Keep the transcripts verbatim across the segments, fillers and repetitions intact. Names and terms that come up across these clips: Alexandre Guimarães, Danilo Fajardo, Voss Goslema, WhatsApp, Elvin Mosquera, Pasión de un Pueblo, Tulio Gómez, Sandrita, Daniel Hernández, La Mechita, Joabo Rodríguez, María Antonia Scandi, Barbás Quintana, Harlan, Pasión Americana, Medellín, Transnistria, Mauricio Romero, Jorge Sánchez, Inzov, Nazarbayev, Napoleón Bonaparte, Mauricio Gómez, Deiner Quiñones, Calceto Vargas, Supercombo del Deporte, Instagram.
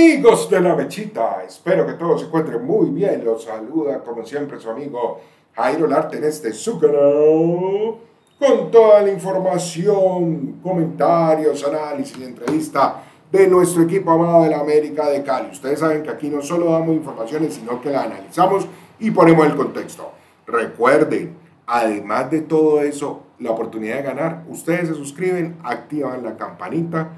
Amigos de La Mechita, espero que todos se encuentren muy bien. Los saluda como siempre su amigo Jairo Olarte en este su canal, con toda la información, comentarios, análisis y entrevista de nuestro equipo amado de la América de Cali. Ustedes saben que aquí no solo damos informaciones, sino que la analizamos y ponemos el contexto. Recuerden, además de todo eso, la oportunidad de ganar, ustedes se suscriben, activan la campanita,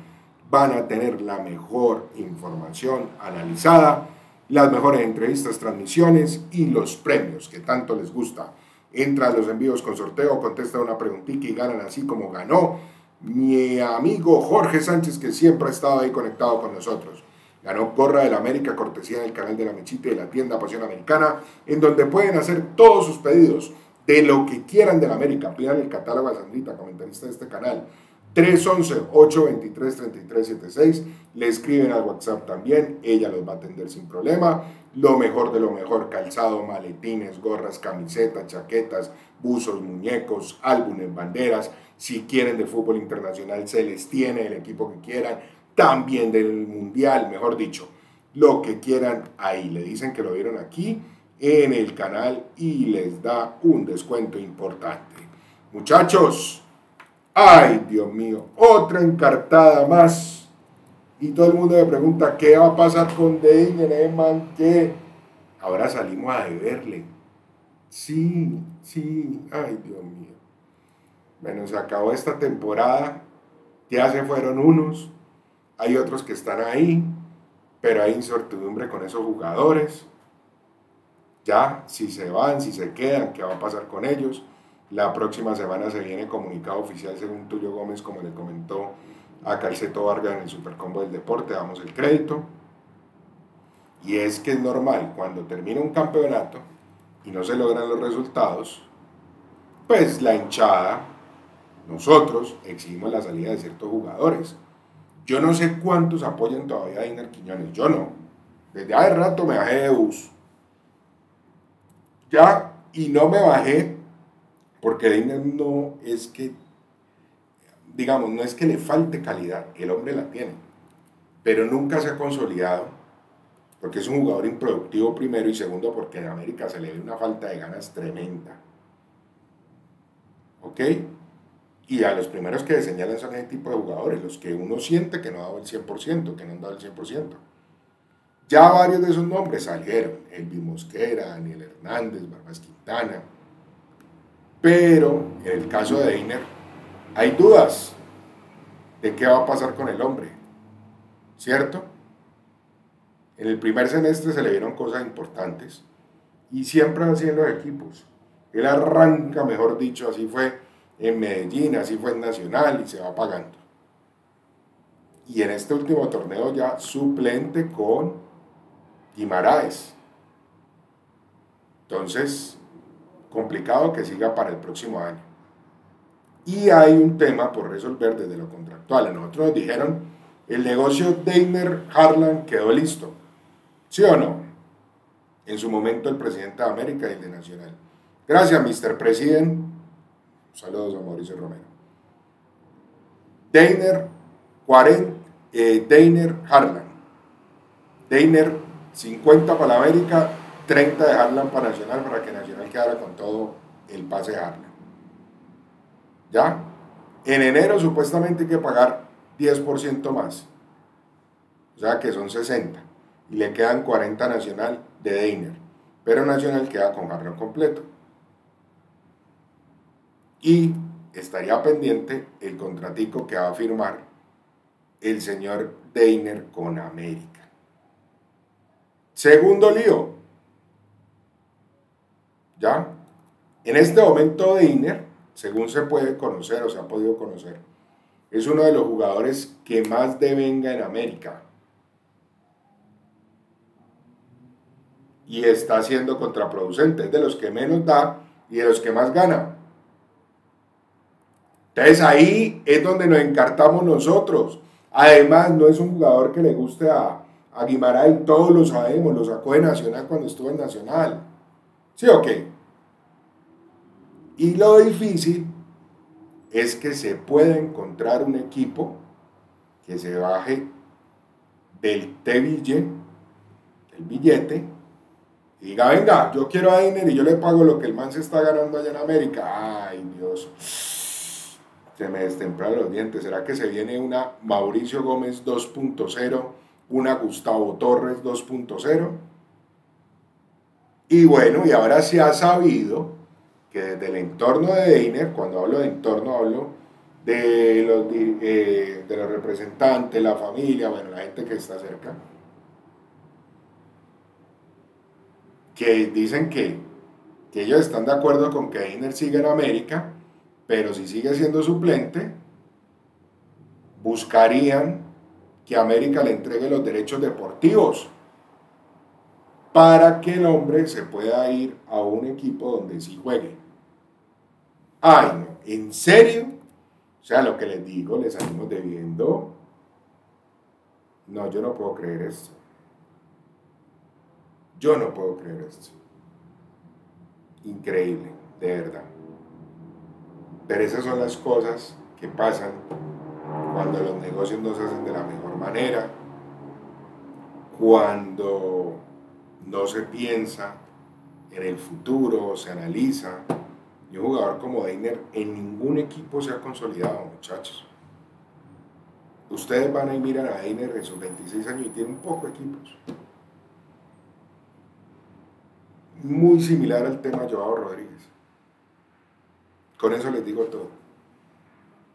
van a tener la mejor información analizada, las mejores entrevistas, transmisiones y los premios que tanto les gusta. Entra a los envíos con sorteo, contesta una preguntita y ganan así como ganó mi amigo Jorge Sánchez, que siempre ha estado ahí conectado con nosotros. Ganó gorra del América, cortesía del canal de La Mechita y de la tienda Pasión Americana, en donde pueden hacer todos sus pedidos de lo que quieran de la América. Pidan el catálogo a Sandrita, comentarista de este canal, tres once, ocho veintitrés, treinta y tres setenta y seis, le escriben al WhatsApp también, ella los va a atender sin problema. Lo mejor de lo mejor, calzado, maletines, gorras, camisetas, chaquetas, buzos, muñecos, álbumes, banderas. Si quieren de fútbol internacional, se les tiene el equipo que quieran, también del mundial, mejor dicho, lo que quieran ahí. Le dicen que lo vieron aquí en el canal y les da un descuento importante. Muchachos, ay, Dios mío, otra encartada más. Y todo el mundo me pregunta, ¿qué va a pasar con Deiner, man? ¿Qué? Ahora salimos a deberle. Sí, sí, ay, Dios mío. Bueno, se acabó esta temporada, ya se fueron unos, hay otros que están ahí, pero hay incertidumbre con esos jugadores. Ya, si se van, si se quedan, ¿qué va a pasar con ellos? La próxima semana se viene comunicado oficial según Tulio Gómez, como le comentó a Calceto Vargas en el Supercombo del Deporte, damos el crédito. Y es que es normal, cuando termina un campeonato y no se logran los resultados, pues la hinchada, nosotros exigimos la salida de ciertos jugadores. Yo no sé cuántos apoyan todavía a Deiner Quiñones, yo no. Desde hace rato me bajé de bus. Ya, y no me bajé porque Deiner no es que, digamos, no es que le falte calidad, el hombre la tiene, pero nunca se ha consolidado, porque es un jugador improductivo primero, y segundo porque en América se le ve una falta de ganas tremenda, ¿ok? Y a los primeros que señalan son ese tipo de jugadores, los que uno siente que no ha dado el cien por ciento, que no han dado el cien por ciento. Ya varios de esos nombres salieron, Elvin Mosquera, Daniel Hernández, Barbás Quintana, pero en el caso de Deiner hay dudas de qué va a pasar con el hombre, ¿cierto? En el primer semestre se le vieron cosas importantes y siempre así en los equipos. Él arranca, mejor dicho, así fue en Medellín, así fue en Nacional y se va pagando. Y en este último torneo ya suplente con Guimarães. Entonces, complicado que siga para el próximo año. Y hay un tema por resolver desde lo contractual. A nosotros nos dijeron, el negocio Deiner-Harlan quedó listo, ¿sí o no? En su momento el presidente de América y el de Nacional. Gracias, mister President. Saludos a Mauricio Romero. Deiner, eh, Deiner-Harlan. Deiner, cincuenta para la América, treinta de Harlan para Nacional, para que Nacional quedara con todo el pase de Harlan. ¿Ya? En enero supuestamente hay que pagar diez por ciento más, o sea que son sesenta, y le quedan cuarenta a Nacional de Deiner, pero Nacional queda con Harlan completo. Y estaría pendiente el contratico que va a firmar el señor Deiner con América. Segundo lío, ¿ya? En este momento Deiner, según se puede conocer o se ha podido conocer, es uno de los jugadores que más devenga en América y está siendo contraproducente, es de los que menos da y de los que más gana. Entonces ahí es donde nos encartamos nosotros. Además, no es un jugador que le guste a, a Guimarães, todos lo sabemos, lo sacó de Nacional cuando estuvo en Nacional, ¿sí o qué? Y lo difícil es que se pueda encontrar un equipo que se baje del T-Bille, del billete, y diga, venga, yo quiero a Deiner y yo le pago lo que el man se está ganando allá en América. Ay, Dios, se me destemplaron los dientes. ¿Será que se viene una Mauricio Gómez dos punto cero, una Gustavo Torres dos punto cero? Y bueno, y ahora se ha sabido que desde el entorno de Deiner, cuando hablo de entorno hablo de los, eh, de los representantes, la familia, bueno, la gente que está cerca, que dicen que, que ellos están de acuerdo con que Deiner siga en América, pero si sigue siendo suplente, buscarían que América le entregue los derechos deportivos para que el hombre se pueda ir a un equipo donde sí juegue. Ay, no, ¿en serio? O sea, lo que les digo, les salimos debiendo. No, yo no puedo creer esto. Yo no puedo creer esto. Increíble, de verdad. Pero esas son las cosas que pasan cuando los negocios no se hacen de la mejor manera, cuando no se piensa en el futuro, se analiza. Y un jugador como Deiner en ningún equipo se ha consolidado, muchachos. Ustedes van a mirar a Deiner en sus veintiséis años y tienen poco equipos. Muy similar al tema de Joabo Rodríguez. Con eso les digo todo.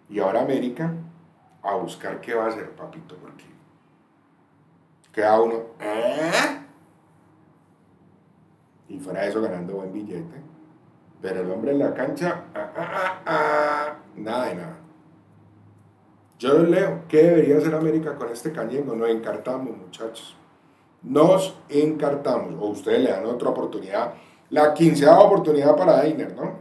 Y ahora América a buscar qué va a hacer, papito, porque queda uno ¿eh? y fuera de eso ganando buen billete, pero el hombre en la cancha ah, ah, ah, ah, nada de nada. Yo les leo qué debería hacer América con este cañengo. Nos encartamos, muchachos. Nos encartamos, o ustedes le dan otra oportunidad, la quinceava oportunidad para Deiner, ¿no?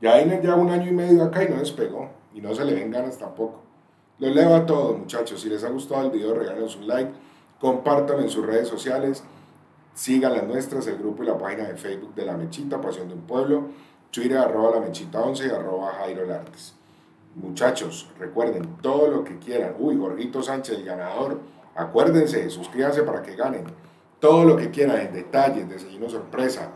Ya Deiner lleva un año y medio acá y no despegó, y no se le ven ganas tampoco. Los leo a todos, muchachos. Si les ha gustado el video, regálenos un like, compártanlo en sus redes sociales, sigan las nuestras, el grupo y la página de Facebook de La Mechita, Pasión de un Pueblo, Twitter, arroba La Mechita once y arroba Jairo Lartes. Muchachos, recuerden, todo lo que quieran. Uy, Jorgito Sánchez, el ganador. Acuérdense, suscríbanse para que ganen todo lo que quieran en detalles, desayuno sorpresa,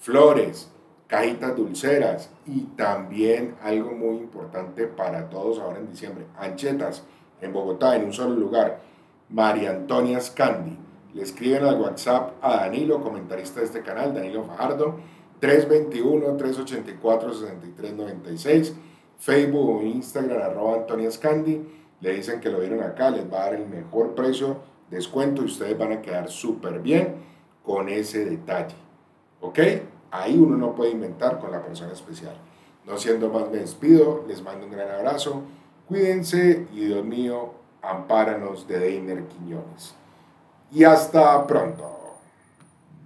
flores, cajitas dulceras y también algo muy importante para todos ahora en diciembre, anchetas en Bogotá en un solo lugar. María Antonia Scandi, le escriben al WhatsApp a Danilo, comentarista de este canal, Danilo Fajardo, tres dos uno, tres ocho cuatro, seis tres nueve seis, Facebook o Instagram, arroba Antonia Scandi. Le dicen que lo vieron acá, les va a dar el mejor precio, descuento, y ustedes van a quedar súper bien con ese detalle. ¿Ok? Ahí uno no puede inventar con la persona especial. No siendo más, me despido, les mando un gran abrazo, cuídense y Dios mío, ampáranos de Deiner Quiñones. Y hasta pronto.